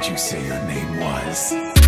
did you say your name was?